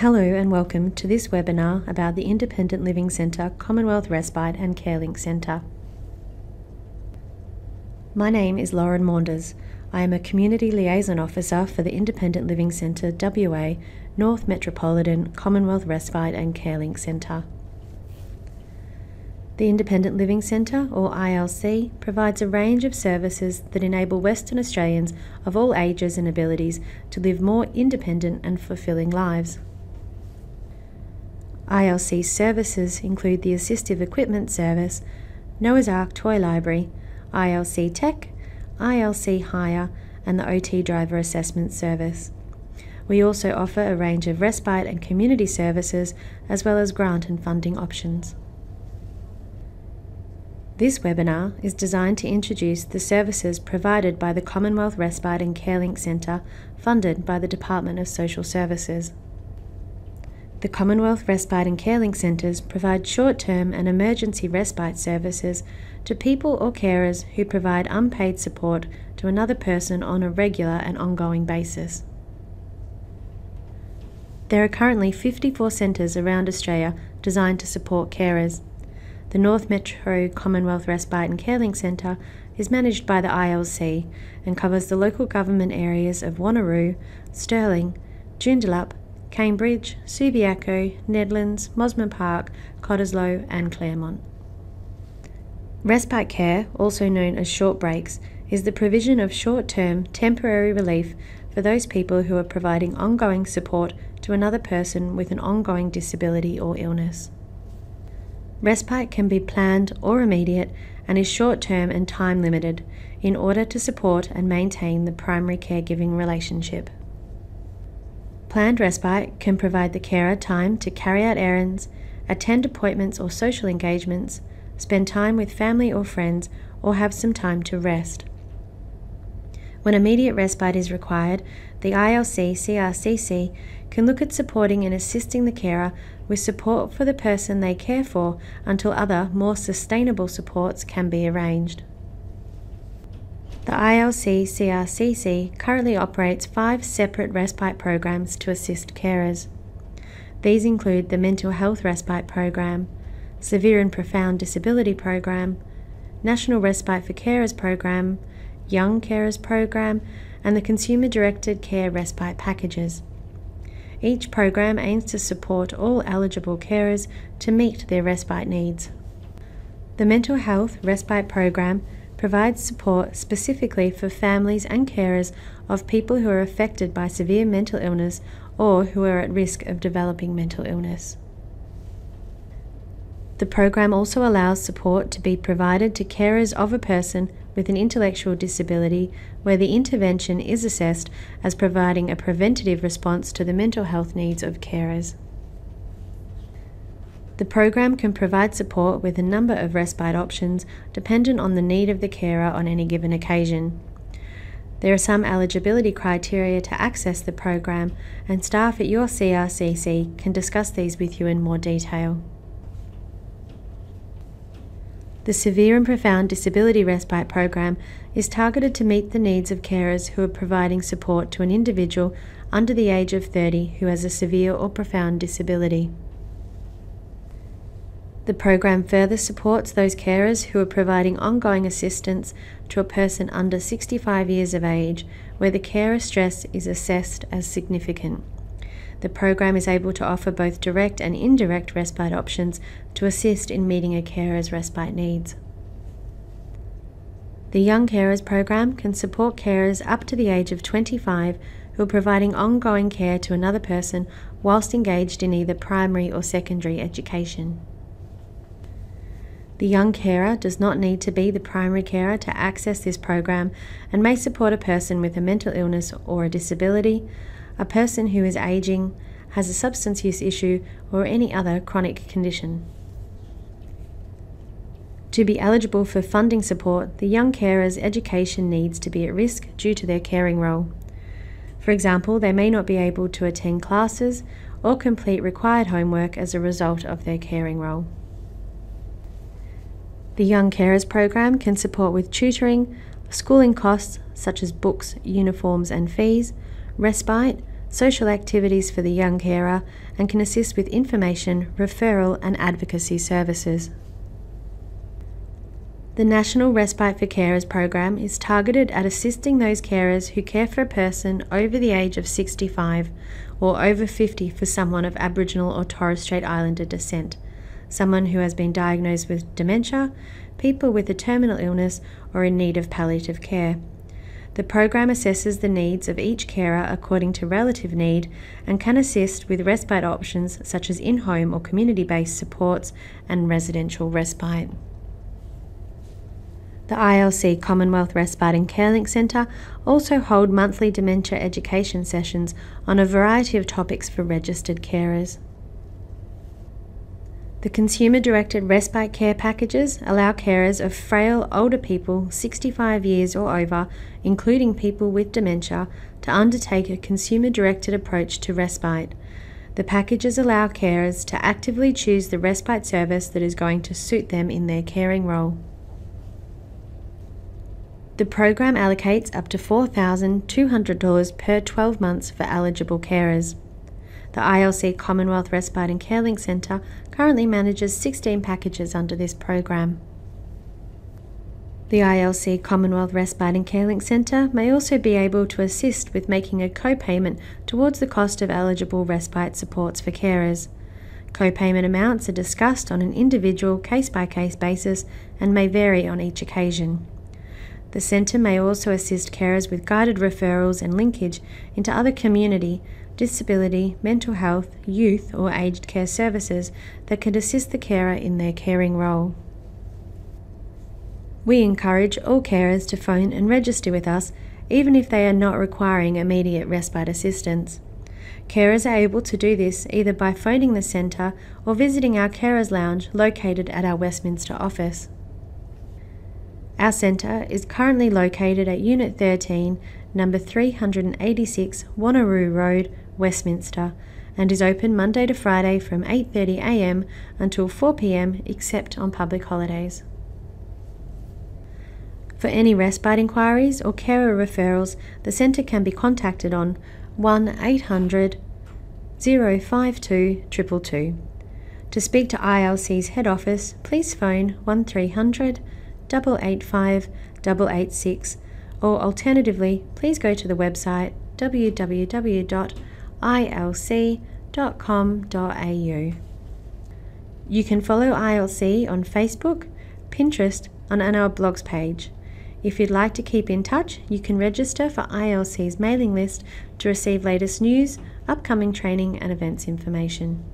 Hello and welcome to this webinar about the Independent Living Centre, Commonwealth Respite and Carelink Centre. My name is Lauren Maunders. I am a Community Liaison Officer for the Independent Living Centre WA, North Metropolitan, Commonwealth Respite and Carelink Centre. The Independent Living Centre, or ILC, provides a range of services that enable Western Australians of all ages and abilities to live more independent and fulfilling lives. ILC services include the Assistive Equipment Service, Noah's Ark Toy Library, ILC Tech, ILC Hire and the OT Driver Assessment Service. We also offer a range of respite and community services as well as grant and funding options. This webinar is designed to introduce the services provided by the Commonwealth Respite and Carelink Centre funded by the Department of Social Services. The Commonwealth Respite and Carelink Centres provide short-term and emergency respite services to people or carers who provide unpaid support to another person on a regular and ongoing basis. There are currently 54 centres around Australia designed to support carers. The North Metro Commonwealth Respite and Carelink Centre is managed by the ILC and covers the local government areas of Wanneroo, Stirling, Joondalup, Cambridge, Subiaco, Nedlands, Mosman Park, Cottesloe and Claremont. Respite care, also known as short breaks, is the provision of short-term temporary relief for those people who are providing ongoing support to another person with an ongoing disability or illness. Respite can be planned or immediate and is short-term and time-limited in order to support and maintain the primary caregiving relationship. Planned respite can provide the carer time to carry out errands, attend appointments or social engagements, spend time with family or friends, or have some time to rest. When immediate respite is required, the ILC CRCC can look at supporting and assisting the carer with support for the person they care for until other, more sustainable supports can be arranged. The ILC CRCC currently operates 5 separate respite programs to assist carers. These include the Mental Health Respite Program, Severe and Profound Disability Program, National Respite for Carers Program, Young Carers Program, and the Consumer-Directed Care Respite Packages. Each program aims to support all eligible carers to meet their respite needs. The Mental Health Respite Program provides support specifically for families and carers of people who are affected by severe mental illness or who are at risk of developing mental illness. The program also allows support to be provided to carers of a person with an intellectual disability where the intervention is assessed as providing a preventative response to the mental health needs of carers. The program can provide support with a number of respite options dependent on the need of the carer on any given occasion. There are some eligibility criteria to access the program, and staff at your CRCC can discuss these with you in more detail. The Severe and Profound Disability Respite Program is targeted to meet the needs of carers who are providing support to an individual under the age of 30 who has a severe or profound disability. The program further supports those carers who are providing ongoing assistance to a person under 65 years of age where the carer stress is assessed as significant. The program is able to offer both direct and indirect respite options to assist in meeting a carer's respite needs. The Young Carers Program can support carers up to the age of 25 who are providing ongoing care to another person whilst engaged in either primary or secondary education. The young carer does not need to be the primary carer to access this program and may support a person with a mental illness or a disability, a person who is aging, has a substance use issue, or any other chronic condition. To be eligible for funding support, the young carer's education needs to be at risk due to their caring role. For example, they may not be able to attend classes or complete required homework as a result of their caring role. The Young Carers Program can support with tutoring, schooling costs such as books, uniforms and fees, respite, social activities for the young carer, and can assist with information, referral and advocacy services. The National Respite for Carers Program is targeted at assisting those carers who care for a person over the age of 65 or over 50 for someone of Aboriginal or Torres Strait Islander descent, someone who has been diagnosed with dementia, people with a terminal illness or in need of palliative care. The program assesses the needs of each carer according to relative need and can assist with respite options such as in-home or community-based supports and residential respite. The ILC Commonwealth Respite and Carelink Centre also hold monthly dementia education sessions on a variety of topics for registered carers. The Consumer-Directed Respite Care Packages allow carers of frail older people 65 years or over, including people with dementia, to undertake a consumer-directed approach to respite. The packages allow carers to actively choose the respite service that is going to suit them in their caring role. The program allocates up to $4,200 per 12 months for eligible carers. The ILC Commonwealth Respite and Carelink Centre currently manages 16 packages under this program. The ILC Commonwealth Respite and Carelink Centre may also be able to assist with making a co-payment towards the cost of eligible respite supports for carers. Co-payment amounts are discussed on an individual case-by-case basis and may vary on each occasion. The Centre may also assist carers with guided referrals and linkage into other community, disability, mental health, youth or aged care services that could assist the carer in their caring role. We encourage all carers to phone and register with us, even if they are not requiring immediate respite assistance. Carers are able to do this either by phoning the Centre or visiting our Carers Lounge located at our Westminster office. Our centre is currently located at Unit 13, number 386 Wanneroo Road, Westminster, and is open Monday to Friday from 8:30 a.m. until 4 p.m, except on public holidays. For any respite inquiries or carer referrals, the centre can be contacted on 1800 052 222. To speak to ILC's head office, please phone 1300 885 886, or alternatively, please go to the website www.ilc.com.au. You can follow ILC on Facebook, Pinterest, and on our blogs page. If you'd like to keep in touch, you can register for ILC's mailing list to receive latest news, upcoming training and events information.